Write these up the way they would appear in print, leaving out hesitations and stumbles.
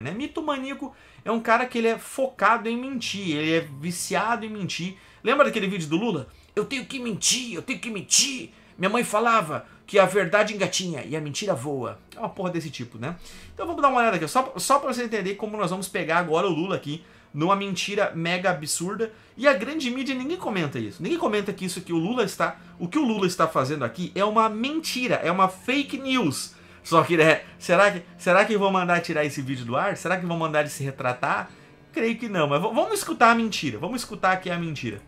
Né? Mitomaníaco é um cara que ele é focado em mentir, ele é viciado em mentir. Lembra daquele vídeo do Lula? Eu tenho que mentir, eu tenho que mentir. Minha mãe falava que a verdade engatinha e a mentira voa. É uma porra desse tipo, né? Então vamos dar uma olhada aqui, só pra você entender como nós vamos pegar agora o Lula aqui numa mentira mega absurda. E a grande mídia, ninguém comenta isso. Ninguém comenta que isso que o Lula está... O que o Lula está fazendo aqui é uma mentira, é uma fake news. Só que, né, será que vão mandar tirar esse vídeo do ar? Será que vão mandar ele se retratar? Creio que não, mas vamos escutar a mentira. Vamos escutar aqui a mentira.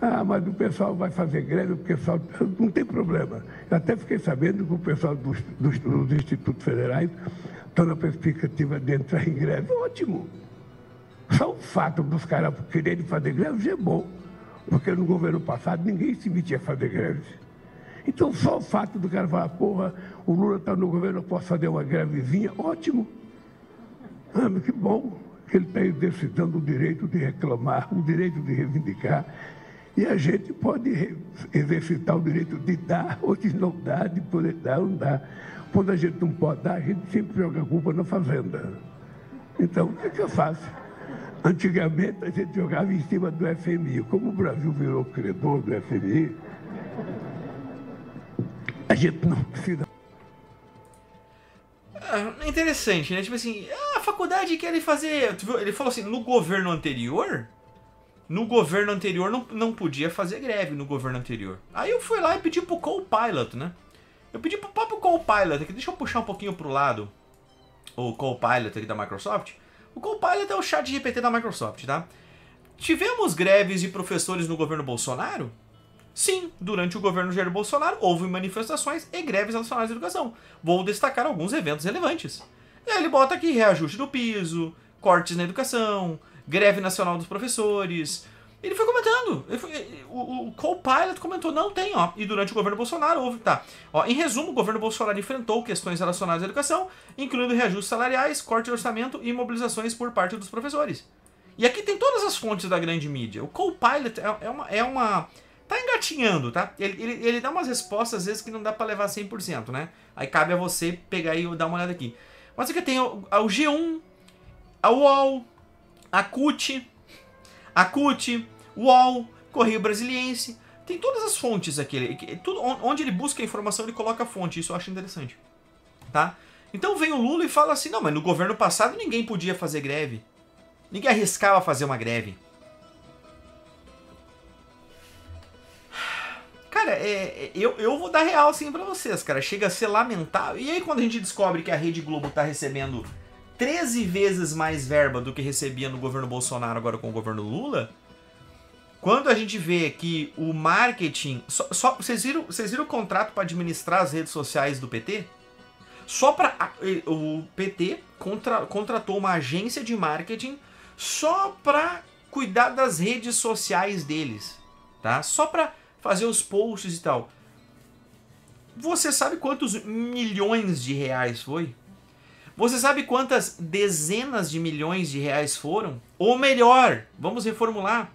Ah, mas o pessoal vai fazer greve, o pessoal não tem problema. Eu até fiquei sabendo que o pessoal dos institutos federais está na perspectiva de entrar em greve. Ótimo. Só o fato dos caras quererem fazer greve já é bom, porque no governo passado ninguém se metia a fazer greve. Então, só o fato do cara falar, porra, o Lula está no governo, eu posso fazer uma grevezinha, ótimo. Ah, mas que bom que ele está exercitando o direito de reclamar, o direito de reivindicar. E a gente pode exercitar o direito de dar ou de não dar, de poder dar ou não dar. Quando a gente não pode dar, a gente sempre joga a culpa na fazenda. Então, o que eu faço? Antigamente, a gente jogava em cima do FMI. Como o Brasil virou credor do FMI... A gente não precisa. É interessante, né? Tipo assim, a faculdade quer fazer... Ele falou assim, no governo anterior não podia fazer greve no governo anterior. Aí eu fui lá e pedi pro Copilot, né? Eu pedi pro próprio Copilot aqui, deixa eu puxar um pouquinho pro lado o Copilot aqui da Microsoft. O Copilot é o chat GPT da Microsoft, tá? Tivemos greves de professores no governo Bolsonaro? Sim, durante o governo Jair Bolsonaro houve manifestações e greves relacionadas à educação. Vou destacar alguns eventos relevantes. E aí ele bota aqui reajuste do piso, cortes na educação, greve nacional dos professores. Ele foi comentando. O Copilot comentou, não tem, ó. E durante o governo Bolsonaro houve, tá. Ó, em resumo, o governo Bolsonaro enfrentou questões relacionadas à educação, incluindo reajustes salariais, corte de orçamento e mobilizações por parte dos professores. E aqui tem todas as fontes da grande mídia. O Copilot tá engatinhando, tá? Ele dá umas respostas às vezes que não dá pra levar 100%, né? Aí cabe a você pegar e dar uma olhada aqui. Mas aqui tem o G1, a UOL, a CUT, UOL, Correio Brasiliense. Tem todas as fontes aqui. Tudo, onde ele busca a informação, ele coloca a fonte. Isso eu acho interessante, tá? Então vem o Lula e fala assim, não, mas no governo passado ninguém podia fazer greve. Ninguém arriscava fazer uma greve. Cara, eu vou dar real assim pra vocês, cara. Chega a ser lamentável. E aí quando a gente descobre que a Rede Globo tá recebendo 13 vezes mais verba do que recebia no governo Bolsonaro agora com o governo Lula, quando a gente vê que o marketing... Vocês viram o contrato pra administrar as redes sociais do PT? Só pra... O PT contratou uma agência de marketing só pra cuidar das redes sociais deles, tá? Só pra... fazer os posts e tal. Você sabe quantos milhões de reais foi? Você sabe quantas dezenas de milhões de reais foram? Ou melhor, vamos reformular.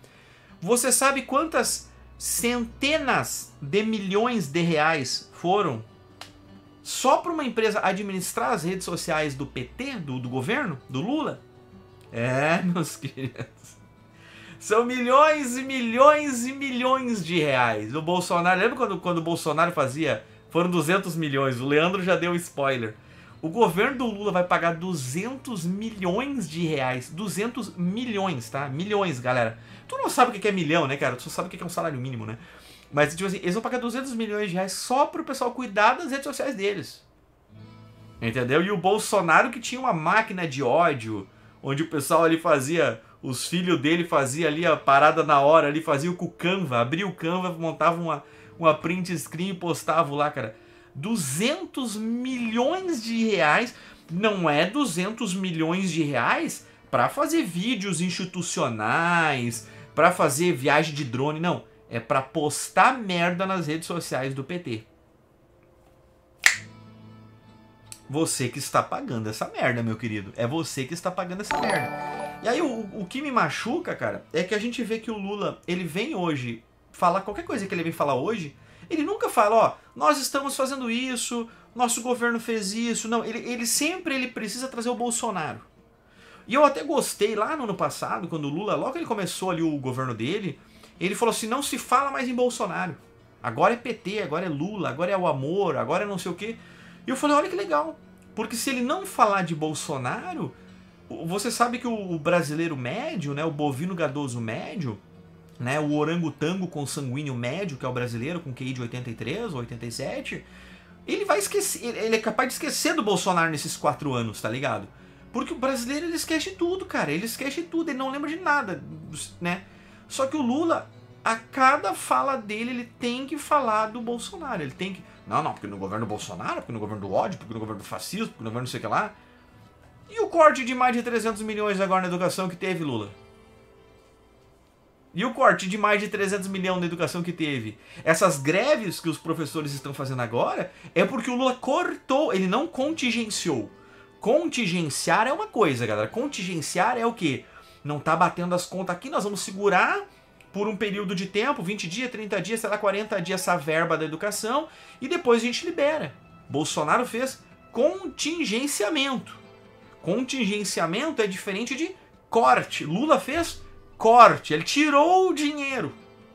Você sabe quantas centenas de milhões de reais foram? Só para uma empresa administrar as redes sociais do PT, do governo, do Lula? É, meus queridos. São milhões e milhões e milhões de reais. O Bolsonaro... Lembra quando o Bolsonaro fazia? Foram 200 milhões. O Leandro já deu spoiler. O governo do Lula vai pagar 200 milhões de reais. 200 milhões, tá? Milhões, galera. Tu não sabe o que é milhão, né, cara? Tu só sabe o que é um salário mínimo, né? Mas, tipo assim, eles vão pagar 200 milhões de reais só pro pessoal cuidar das redes sociais deles. Entendeu? E o Bolsonaro que tinha uma máquina de ódio, onde o pessoal ali fazia... Os filhos dele faziam ali a parada na hora, ali faziam com o Canva, abria o Canva, montava uma print screen e postava lá, cara. 200 milhões de reais, não é 200 milhões de reais pra fazer vídeos institucionais, pra fazer viagem de drone, não. É pra postar merda nas redes sociais do PT. Você que está pagando essa merda, meu querido. É você que está pagando essa merda. E aí o que me machuca, cara, é que a gente vê que o Lula, ele vem hoje falar qualquer coisa que ele vem falar hoje, ele nunca fala, ó, nós estamos fazendo isso, nosso governo fez isso. Não, ele sempre precisa trazer o Bolsonaro. E eu até gostei lá no ano passado, quando o Lula, logo que ele começou ali o governo dele, ele falou assim, não se fala mais em Bolsonaro. Agora é PT, agora é Lula, agora é o amor, agora é não sei o quê. E eu falei, olha que legal. Porque se ele não falar de Bolsonaro, você sabe que o brasileiro médio, né, o bovino gadoso médio, né, o orangotango consanguíneo médio, que é o brasileiro, com QI de 83 ou 87, ele vai esquecer, ele é capaz de esquecer do Bolsonaro nesses 4 anos, tá ligado? Porque o brasileiro, ele esquece tudo, cara, ele esquece tudo, ele não lembra de nada, né? Só que o Lula, a cada fala dele, ele tem que falar do Bolsonaro, ele tem que... Não, porque no governo do Bolsonaro, porque no governo do ódio, porque no governo do fascismo, porque no governo não sei o que lá... E o corte de mais de 300 milhões agora na educação que teve, Lula? E o corte de mais de 300 milhões na educação que teve? Essas greves que os professores estão fazendo agora é porque o Lula cortou, ele não contingenciou. Contingenciar é uma coisa, galera. Contingenciar é o quê? Não tá batendo as contas aqui, nós vamos segurar por um período de tempo, 20 dias, 30 dias, sei lá, 40 dias, essa verba da educação, e depois a gente libera. Bolsonaro fez contingenciamento. Contingenciamento é diferente de corte. Lula fez corte. Ele tirou o dinheiro.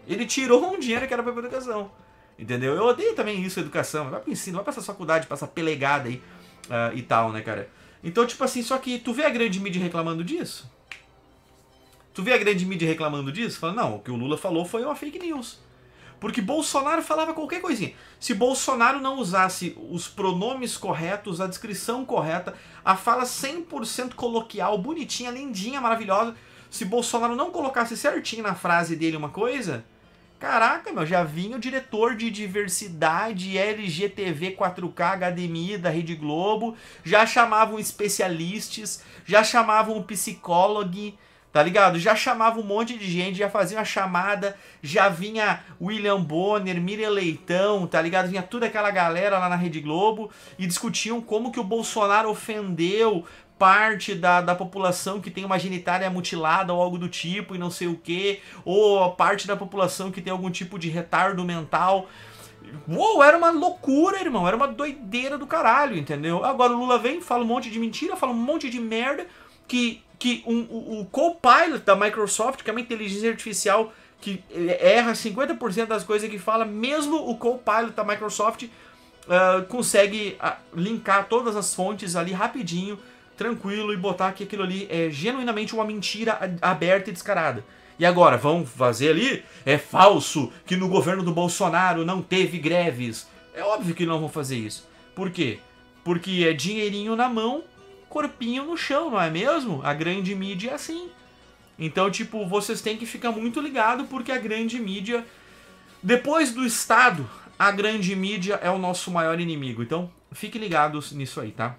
Ele tirou um dinheiro que era para a educação. Entendeu? Eu odeio também isso, educação. Vai para o ensino, vai para essa faculdade, para essa pelegada aí e tal, né, cara? Então, tipo assim, só que tu vê a grande mídia reclamando disso? Tu vê a grande mídia reclamando disso? Fala, não, o que o Lula falou foi uma fake news. Porque Bolsonaro falava qualquer coisinha. Se Bolsonaro não usasse os pronomes corretos, a descrição correta, a fala 100% coloquial, bonitinha, lindinha, maravilhosa, se Bolsonaro não colocasse certinho na frase dele uma coisa... Caraca, meu, já vinha o diretor de diversidade, LGTV 4K, HDMI da Rede Globo, já chamavam especialistas, já chamavam o psicólogo... Tá ligado? Já chamava um monte de gente, já fazia uma chamada, já vinha William Bonner, Miriam Leitão, tá ligado? Vinha toda aquela galera lá na Rede Globo e discutiam como que o Bolsonaro ofendeu parte da população que tem uma genitália mutilada ou algo do tipo e não sei o quê, ou a parte da população que tem algum tipo de retardo mental. Uou, era uma loucura, irmão, era uma doideira do caralho, entendeu? Agora o Lula vem, fala um monte de mentira, fala um monte de merda que o Copilot da Microsoft, que é uma inteligência artificial que erra 50% das coisas que fala, mesmo o Copilot da Microsoft consegue linkar todas as fontes ali rapidinho, tranquilo, e botar que aquilo ali é genuinamente uma mentira aberta e descarada. E agora, vão fazer ali? É falso que no governo do Bolsonaro não teve greves. É óbvio que não vão fazer isso. Por quê? Porque é dinheirinho na mão, corpinho no chão, não é mesmo? A grande mídia é assim. Então, tipo, vocês têm que ficar muito ligado, porque a grande mídia, depois do Estado, a grande mídia é o nosso maior inimigo. Então, fiquem ligados nisso aí, tá?